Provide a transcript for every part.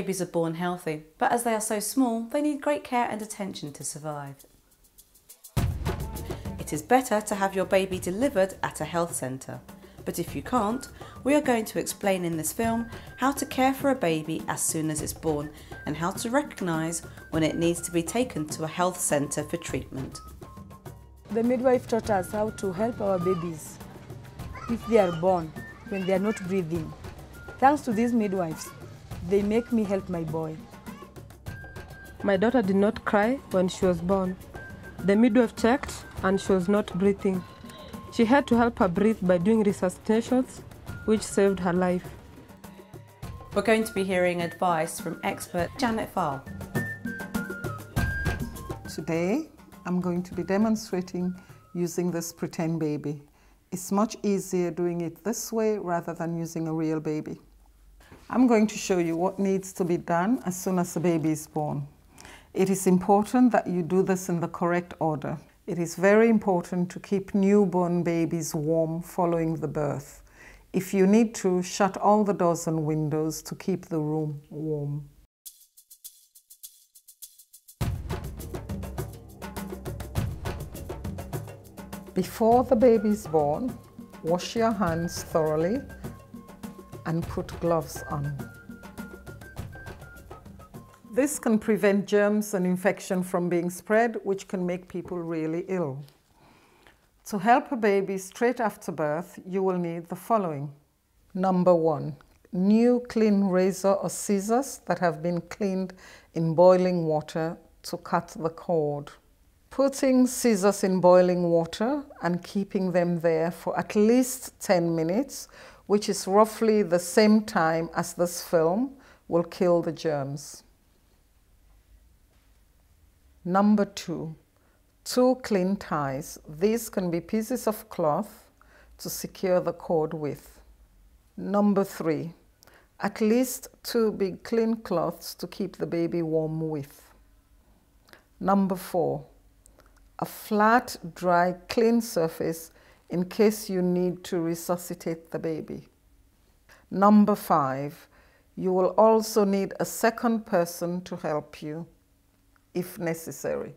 babies are born healthy, but as they are so small, they need great care and attention to survive. It is better to have your baby delivered at a health centre, but if you can't, we are going to explain in this film how to care for a baby as soon as it's born and how to recognise when it needs to be taken to a health centre for treatment. The midwife taught us how to help our babies if they are born, when they are not breathing. Thanks to these midwives, they make me help my boy. My daughter did not cry when she was born. The midwife checked and she was not breathing. She had to help her breathe by doing resuscitations, which saved her life. We're going to be hearing advice from expert Janet Farr. Today, I'm going to be demonstrating using this pretend baby. It's much easier doing it this way rather than using a real baby. I'm going to show you what needs to be done as soon as the baby is born. It is important that you do this in the correct order. It is very important to keep newborn babies warm following the birth. If you need to, shut all the doors and windows to keep the room warm. Before the baby is born, wash your hands thoroughly and put gloves on. This can prevent germs and infection from being spread, which can make people really ill. To help a baby straight after birth, you will need the following. Number 1, new clean razor or scissors that have been cleaned in boiling water to cut the cord. Putting scissors in boiling water and keeping them there for at least 10 minutes, which is roughly the same time as this film, will kill the germs. Number 2, 2 clean ties. These can be pieces of cloth to secure the cord with. Number 3, at least 2 big clean cloths to keep the baby warm with. Number 4, a flat, dry, clean surface in case you need to resuscitate the baby. Number 5, you will also need a second person to help you if necessary.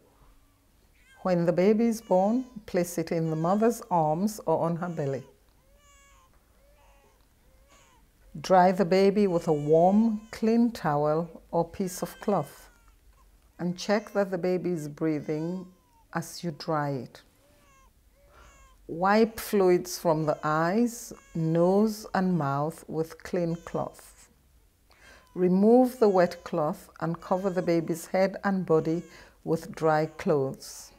When the baby is born, place it in the mother's arms or on her belly. Dry the baby with a warm, clean towel or piece of cloth and check that the baby is breathing as you dry it. Wipe fluids from the eyes, nose and mouth with clean cloth. Remove the wet cloth and cover the baby's head and body with dry clothes.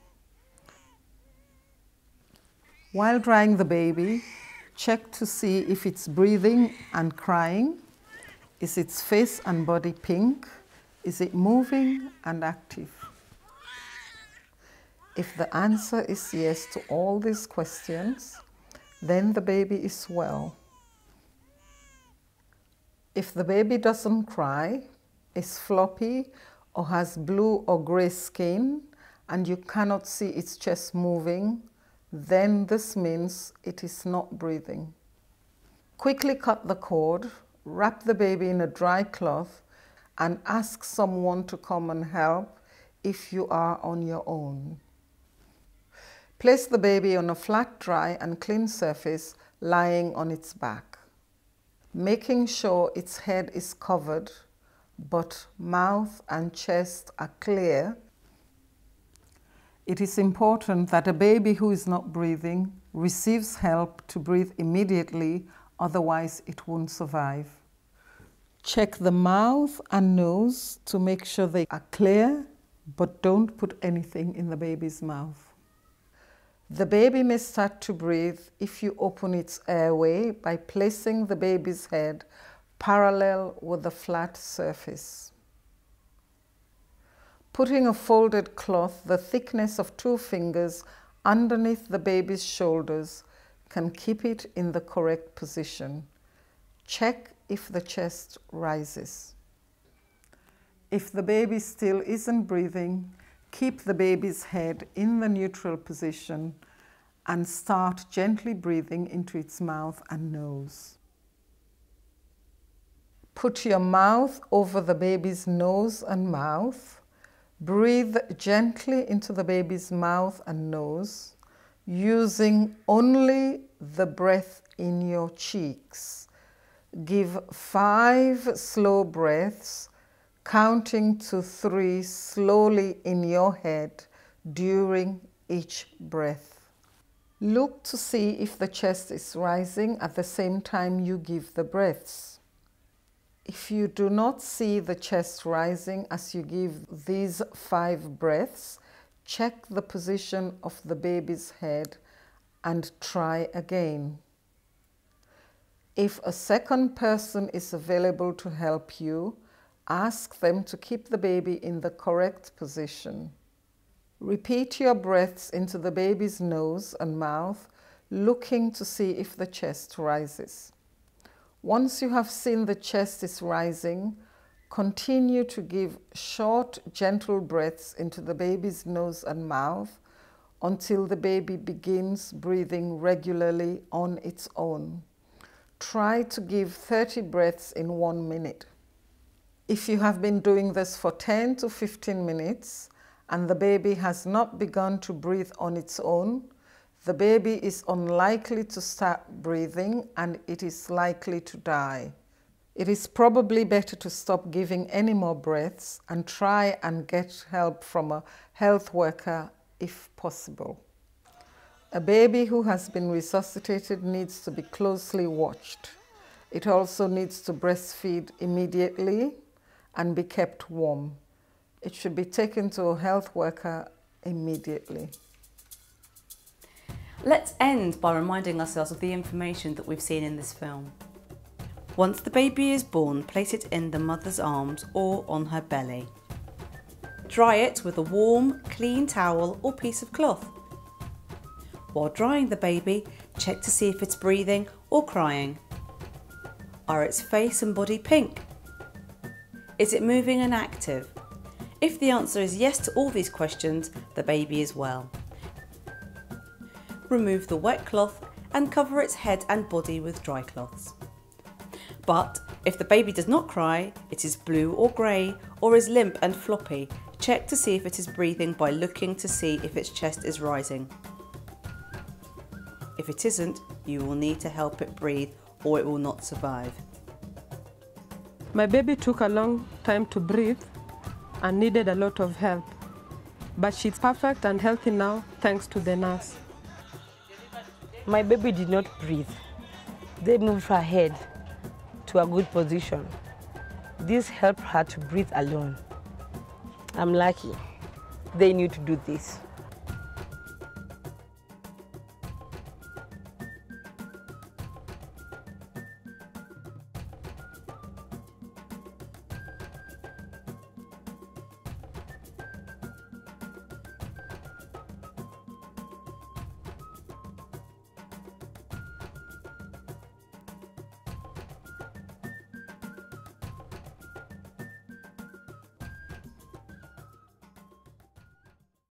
While drying the baby, check to see if it's breathing and crying. Is its face and body pink? Is it moving and active? If the answer is yes to all these questions, then the baby is well. If the baby doesn't cry, is floppy, or has blue or grey skin, and you cannot see its chest moving, then this means it is not breathing. Quickly cut the cord, wrap the baby in a dry cloth, and ask someone to come and help if you are on your own. Place the baby on a flat, dry and clean surface lying on its back, making sure its head is covered but mouth and chest are clear. It is important that a baby who is not breathing receives help to breathe immediately, otherwise it won't survive. Check the mouth and nose to make sure they are clear, but don't put anything in the baby's mouth. The baby may start to breathe if you open its airway by placing the baby's head parallel with the flat surface. Putting a folded cloth the thickness of 2 fingers underneath the baby's shoulders can keep it in the correct position. Check if the chest rises. If the baby still isn't breathing, keep the baby's head in the neutral position and start gently breathing into its mouth and nose. Put your mouth over the baby's nose and mouth. Breathe gently into the baby's mouth and nose, using only the breath in your cheeks. Give 5 slow breaths, counting to 3 slowly in your head during each breath. Look to see if the chest is rising at the same time you give the breaths. If you do not see the chest rising as you give these 5 breaths, check the position of the baby's head and try again. If a second person is available to help you, ask them to keep the baby in the correct position. Repeat your breaths into the baby's nose and mouth, looking to see if the chest rises. Once you have seen the chest is rising, continue to give short, gentle breaths into the baby's nose and mouth until the baby begins breathing regularly on its own. Try to give 30 breaths in 1 minute. If you have been doing this for 10 to 15 minutes and the baby has not begun to breathe on its own, the baby is unlikely to start breathing and it is likely to die. It is probably better to stop giving any more breaths and try and get help from a health worker if possible. A baby who has been resuscitated needs to be closely watched. It also needs to breastfeed immediately and be kept warm. It should be taken to a health worker immediately. Let's end by reminding ourselves of the information that we've seen in this film. Once the baby is born, place it in the mother's arms or on her belly. Dry it with a warm, clean towel or piece of cloth. While drying the baby, check to see if it's breathing or crying. Are its face and body pink? Is it moving and active? If the answer is yes to all these questions, the baby is well. Remove the wet cloth and cover its head and body with dry cloths. But if the baby does not cry, it is blue or grey, or is limp and floppy, check to see if it is breathing by looking to see if its chest is rising. If it isn't, you will need to help it breathe or it will not survive. My baby took a long time to breathe and needed a lot of help, but she's perfect and healthy now thanks to the nurse. My baby did not breathe. They moved her head to a good position. This helped her to breathe alone. I'm lucky they knew to do this.